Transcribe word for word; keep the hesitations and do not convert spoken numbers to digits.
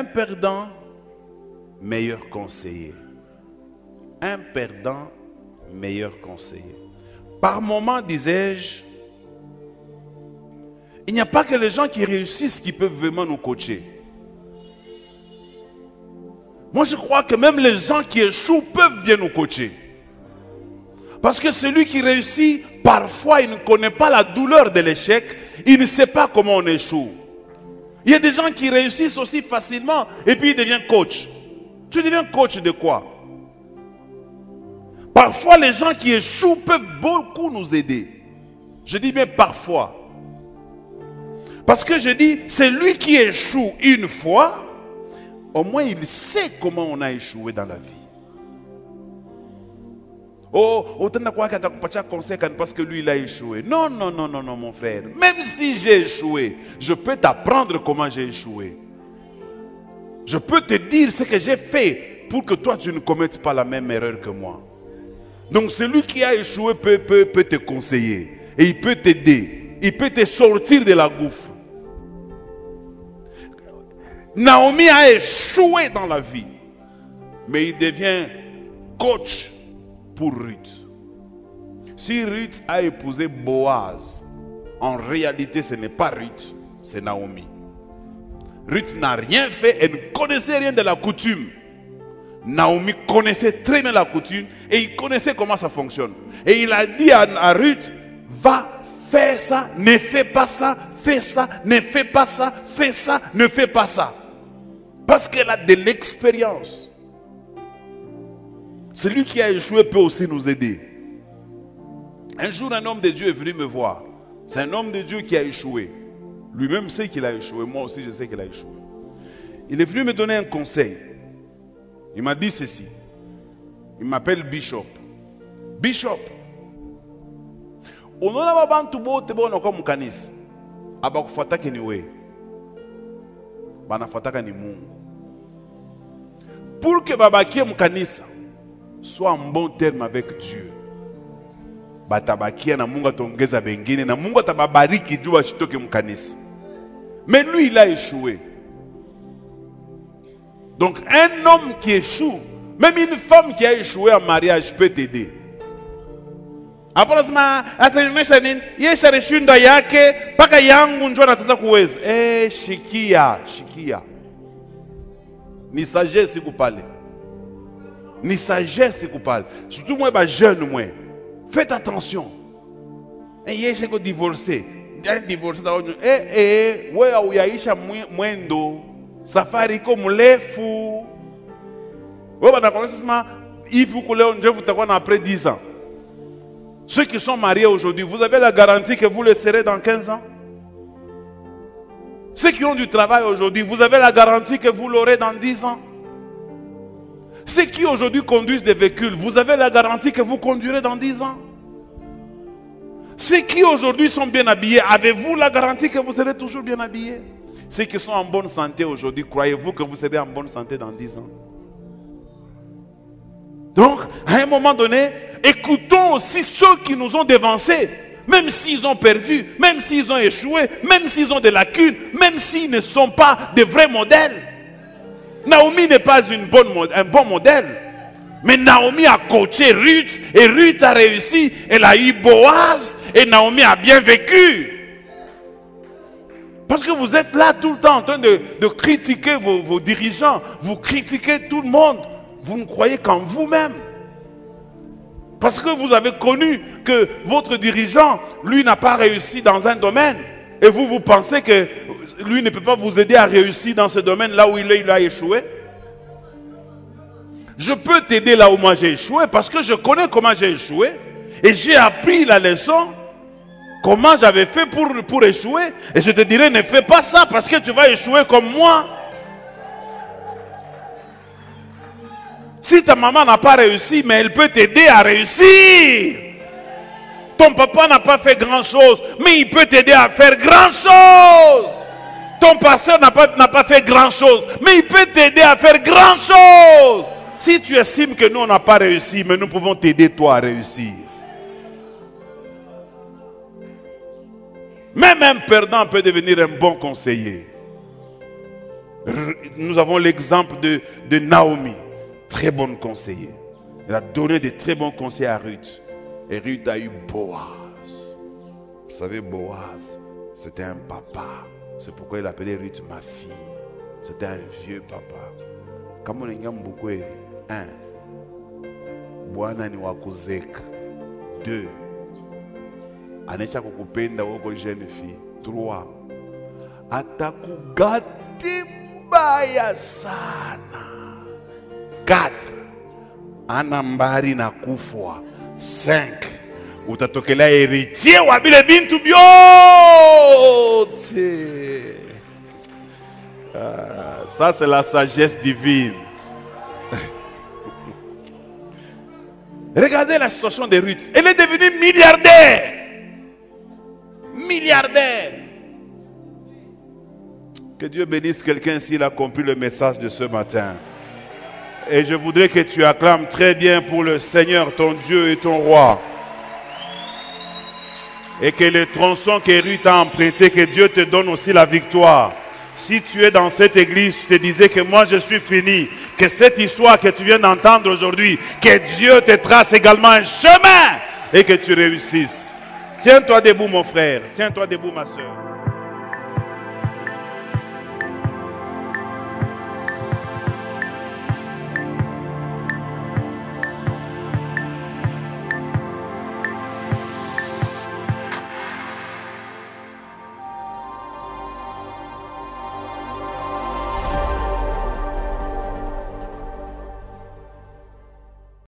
Un perdant, meilleur conseiller. Un perdant, meilleur conseiller. Par moments, disais-je, il n'y a pas que les gens qui réussissent qui peuvent vraiment nous coacher. Moi, je crois que même les gens qui échouent peuvent bien nous coacher. Parce que celui qui réussit, parfois, il ne connaît pas la douleur de l'échec. Il ne sait pas comment on échoue. Il y a des gens qui réussissent aussi facilement et puis ils deviennent coach. Tu deviens coach de quoi? Parfois, les gens qui échouent peuvent beaucoup nous aider. Je dis bien parfois. Parce que je dis, c'est lui qui échoue une fois, au moins il sait comment on a échoué dans la vie. Oh, autant de conseil parce que lui il a échoué. Non, non, non, non, non, mon frère. Même si j'ai échoué, je peux t'apprendre comment j'ai échoué. Je peux te dire ce que j'ai fait pour que toi tu ne commettes pas la même erreur que moi. Donc celui qui a échoué peut, peut, peut te conseiller et il peut t'aider. Il peut te sortir de la gouffre. Naomi a échoué dans la vie, mais il devient coach pour Ruth. Si Ruth a épousé Boaz, en réalité ce n'est pas Ruth, c'est Naomi. Ruth n'a rien fait, elle ne connaissait rien de la coutume. Naomi connaissait très bien la coutume et il connaissait comment ça fonctionne. Et il a dit à, à Ruth, va faire ça, ne fais pas ça, fais ça, ne fais pas ça, fais ça, ne fais pas ça. Parce qu'elle a de l'expérience. Celui qui a échoué peut aussi nous aider. Un jour, un homme de Dieu est venu me voir. C'est un homme de Dieu qui a échoué. Lui-même sait qu'il a échoué. Moi aussi, je sais qu'il a échoué. Il est venu me donner un conseil. Il m'a dit ceci. Il m'appelle Bishop. Bishop. Pour que babakie mukanisa soit en bon terme avec Dieu. Mais lui, il a échoué. Donc, un homme qui échoue, même une femme qui a échoué en mariage peut t'aider. Eh, Shikia, Shikia. Ni sagesse si vous parlez. Ni sagesse qui parle. Surtout moi, bah, jeune, moi. Faites attention. Et il y a des gens qui divorcent. Un divorcé, eh, eh, ouais, ouais, ouais, mwendo. Safari comme les fous. Ouais, bah, d'accord, c'est ça. Il faut que l'on vous t'accorde après dix ans. Ceux qui sont mariés aujourd'hui, vous avez la garantie que vous le serez dans quinze ans? Ceux qui ont du travail aujourd'hui, vous avez la garantie que vous l'aurez dans dix ans? Ceux qui aujourd'hui conduisent des véhicules, vous avez la garantie que vous conduirez dans dix ans. Ceux qui aujourd'hui sont bien habillés, avez-vous la garantie que vous serez toujours bien habillés? Ceux qui sont en bonne santé aujourd'hui, croyez-vous que vous serez en bonne santé dans dix ans? Donc, à un moment donné, écoutons aussi ceux qui nous ont dévancés, même s'ils ont perdu, même s'ils ont échoué, même s'ils ont des lacunes, même s'ils ne sont pas de vrais modèles. Naomi n'est pas une bonne, un bon modèle. Mais Naomi a coaché Ruth. Et Ruth a réussi. Elle a eu Boaz. Et Naomi a bien vécu. Parce que vous êtes là tout le temps en train de, de critiquer vos, vos dirigeants. Vous critiquez tout le monde. Vous ne croyez qu'en vous-même. Parce que vous avez connu que votre dirigeant, lui, n'a pas réussi dans un domaine. Et vous, vous pensez que lui ne peut pas vous aider à réussir dans ce domaine là où il, est, il a échoué. Je peux t'aider là où moi j'ai échoué parce que je connais comment j'ai échoué et j'ai appris la leçon, comment j'avais fait pour, pour échouer. Et je te dirai, ne fais pas ça parce que tu vas échouer comme moi. Si ta maman n'a pas réussi, mais elle peut t'aider à réussir. Ton papa n'a pas fait grand chose, mais il peut t'aider à faire grand chose. Ton pasteur n'a pas, n'a pas fait grand chose, mais il peut t'aider à faire grand chose. Si tu estimes que nous on n'a pas réussi, mais nous pouvons t'aider toi à réussir. Même un perdant peut devenir un bon conseiller. Nous avons l'exemple de, de Naomi, très bonne conseillère. Elle a donné de très bons conseils à Ruth. Et Ruth a eu Boaz. Vous savez, Boaz, c'était un papa. C'est pourquoi il appelait Ruth ma fille. C'était un vieux papa. Comme on a beaucoup un, Boanani Wakuzek, deux, Anecha Kokopenda Woko jeune fille, trois, Atakugate Mbaya Sana, quatre, Anambari Nakufwa, cinq, Utatokela héritier Wabile Bintu Biote. Ah, ça c'est la sagesse divine. Regardez la situation de Ruth. Elle est devenue milliardaire. Milliardaire. Que Dieu bénisse quelqu'un s'il a compris le message de ce matin. Et je voudrais que tu acclames très bien pour le Seigneur, ton Dieu et ton roi. Et que le tronçon que Ruth a emprunté, que Dieu te donne aussi la victoire. Si tu es dans cette église, tu te disais que moi je suis fini, que cette histoire que tu viens d'entendre aujourd'hui, que Dieu te trace également un chemin et que tu réussisses. Tiens-toi debout mon frère, tiens-toi debout ma soeur.